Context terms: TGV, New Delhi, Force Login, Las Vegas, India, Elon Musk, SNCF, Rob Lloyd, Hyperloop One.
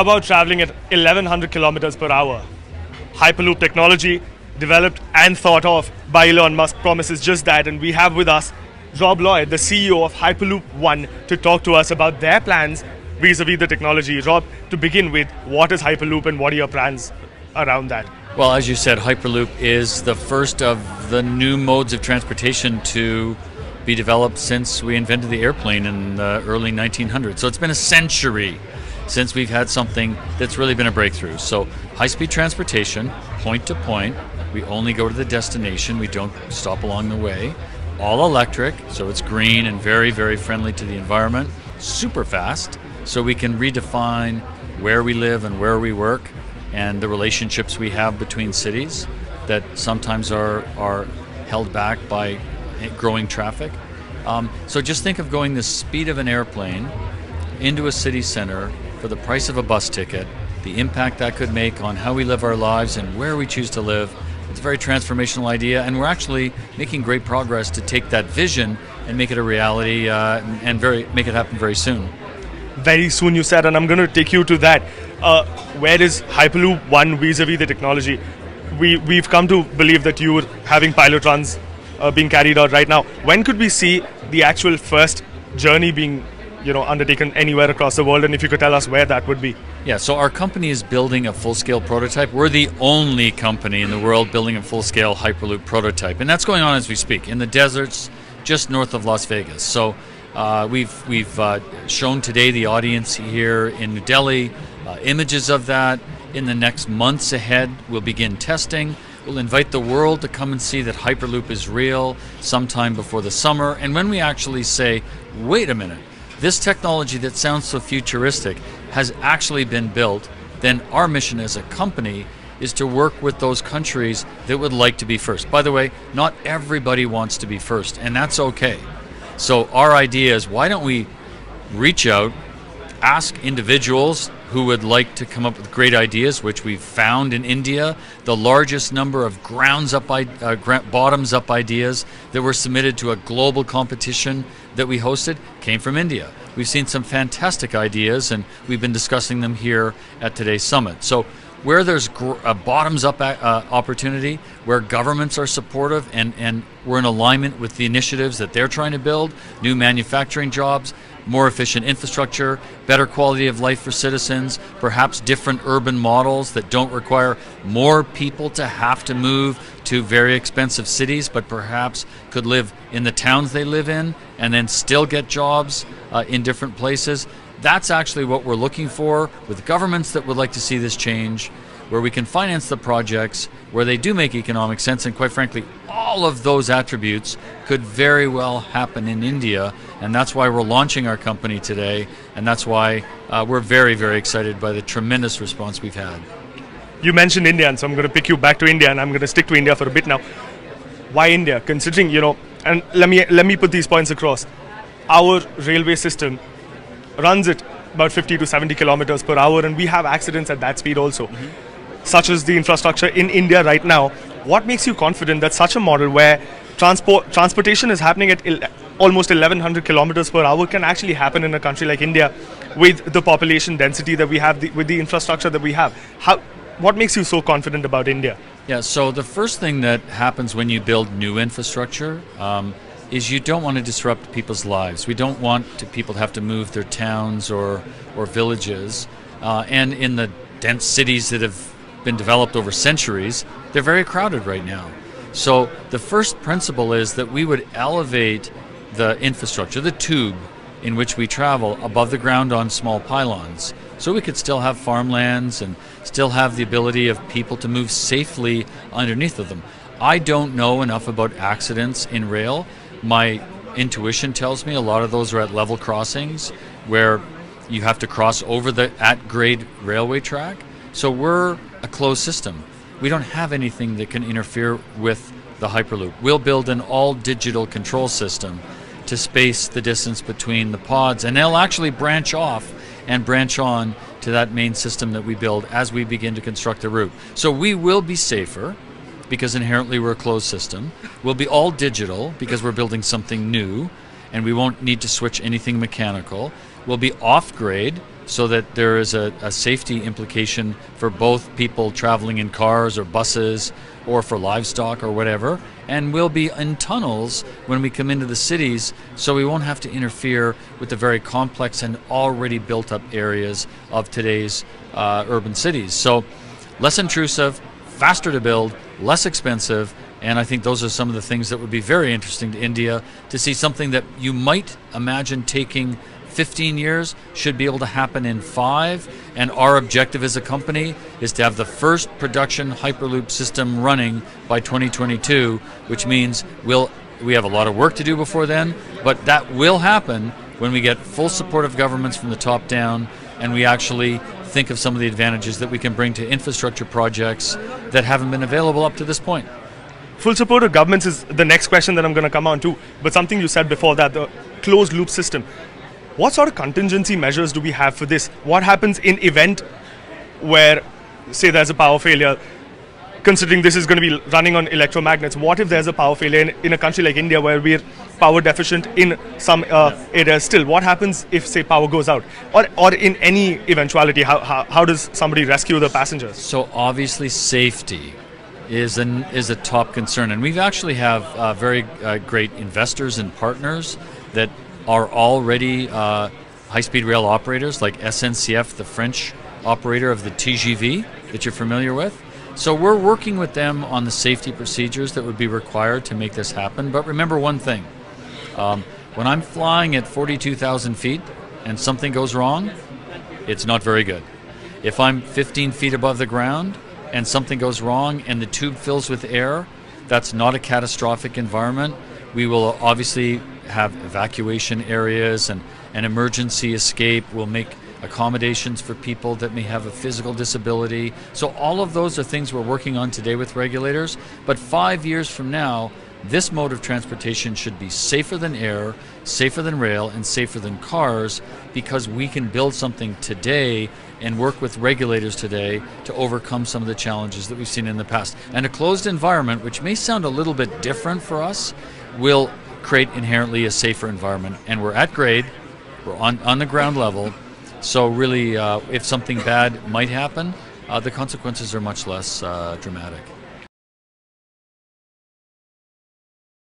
about traveling at 1,100 kilometers per hour. Hyperloop technology, developed and thought of by Elon Musk, promises just that, and we have with us Rob Lloyd, the CEO of Hyperloop One, to talk to us about their plans vis-a-vis the technology. Rob, to begin with, what is Hyperloop and what are your plans around that? Well, as you said, Hyperloop is the first of the new modes of transportation to be developed since we invented the airplane in the early 1900s. So it's been a century since we've had something that's really been a breakthrough. So high-speed transportation, point to point, we only go to the destination, we don't stop along the way. All electric, so it's green and very, very friendly to the environment. Super fast, so we can redefine where we live and where we work and the relationships we have between cities that sometimes are held back by growing traffic. So just think of going the speed of an airplane into a city center for the price of a bus ticket, the impact that could make on how we live our lives and where we choose to live. It's a very transformational idea, and we're actually making great progress to take that vision and make it a reality and make it happen very soon. Very soon, you said, and I'm going to take you to that. Where is Hyperloop One vis-a-vis the technology? We've come to believe that you were having pilot runs being carried out right now. When could we see the actual first journey being undertaken anywhere across the world, and if you could tell us where that would be? Yeah, so our company is building a full-scale prototype. We're the only company in the world building a full-scale Hyperloop prototype, and that's going on as we speak in the deserts just north of Las Vegas. So we've shown today the audience here in New Delhi images of that. In the next months ahead, we'll begin testing. We'll invite the world to come and see that Hyperloop is real sometime before the summer. And when we actually say, wait a minute, this technology that sounds so futuristic has actually been built, then our mission as a company is to work with those countries that would like to be first. By the way, not everybody wants to be first, and that's okay. So our idea is, why don't we reach out, ask individuals who would like to come up with great ideas, which we've found in India, the largest number of bottoms-up ideas that were submitted to a global competition that we hosted came from India. We've seen some fantastic ideas, and we've been discussing them here at today's summit. So where there's a bottoms-up opportunity, where governments are supportive and we're in alignment with the initiatives that they're trying to build, new manufacturing jobs, more efficient infrastructure, better quality of life for citizens, perhaps different urban models that don't require more people to have to move to very expensive cities, but perhaps could live in the towns they live in and then still get jobs in different places. That's actually what we're looking for, with governments that would like to see this change, where we can finance the projects, where they do make economic sense, and quite frankly, all of those attributes could very well happen in India, and that's why we're launching our company today, and that's why we're very, very excited by the tremendous response we've had. You mentioned India, and so I'm going to pick you back to India, and I'm going to stick to India for a bit now. Why India? Considering, and let me put these points across. Our railway system runs at about 50 to 70 kilometers per hour, and we have accidents at that speed also. Mm-hmm. Such is the infrastructure in India right now. What makes you confident that such a model where transportation is happening at almost 1,100 kilometers per hour can actually happen in a country like India with the population density that we have, with the infrastructure that we have? What makes you so confident about India? Yeah, so the first thing that happens when you build new infrastructure is you don't want to disrupt people's lives. We don't want people to have to move their towns or villages. And in the dense cities that have been developed over centuries, they're very crowded right now. So the first principle is that we would elevate the infrastructure, the tube in which we travel, above the ground on small pylons. So we could still have farmlands and still have the ability of people to move safely underneath of them. I don't know enough about accidents in rail. My intuition tells me a lot of those are at level crossings where you have to cross over the at-grade railway track. So we're a closed system. We don't have anything that can interfere with the Hyperloop. We'll build an all-digital control system to space the distance between the pods, and they'll actually branch off and branch on to that main system that we build as we begin to construct the route. So we will be safer, because inherently we're a closed system. We'll be all digital because we're building something new, and we won't need to switch anything mechanical. We'll be off-grade so that there is a safety implication for both people traveling in cars or buses or for livestock or whatever. And we'll be in tunnels when we come into the cities, so we won't have to interfere with the very complex and already built up areas of today's urban cities. So less intrusive, faster to build, less expensive, and I think those are some of the things that would be very interesting to India to see. Something that you might imagine taking 15 years should be able to happen in 5, and our objective as a company is to have the first production Hyperloop system running by 2022, which means we have a lot of work to do before then, but that will happen when we get full support of governments from the top down and we actually think of some of the advantages that we can bring to infrastructure projects that haven't been available up to this point. Full support of governments is the next question that I'm going to come on to, but something you said before that, the closed loop system. What sort of contingency measures do we have for this? What happens in event where, say, there's a power failure, considering this is going to be running on electromagnets? What if there's a power failure in a country like India where we're power deficient in some areas still? What happens if, say, power goes out? Or in any eventuality, how does somebody rescue the passengers? So obviously safety is a top concern. And we actually have very great investors and partners that are already high-speed rail operators, like SNCF, the French operator of the TGV that you're familiar with. So we're working with them on the safety procedures that would be required to make this happen. But remember one thing, when I'm flying at 42,000 feet and something goes wrong, it's not very good. If I'm 15 feet above the ground and something goes wrong and the tube fills with air, that's not a catastrophic environment. We will obviously have evacuation areas and an emergency escape. We'll make accommodations for people that may have a physical disability. So all of those are things we're working on today with regulators. But 5 years from now, this mode of transportation should be safer than air, safer than rail, and safer than cars, because we can build something today and work with regulators today to overcome some of the challenges that we've seen in the past. And a closed environment, which may sound a little bit different for us, will create inherently a safer environment. And we're at grade, we're on the ground level, so really if something bad might happen, the consequences are much less dramatic.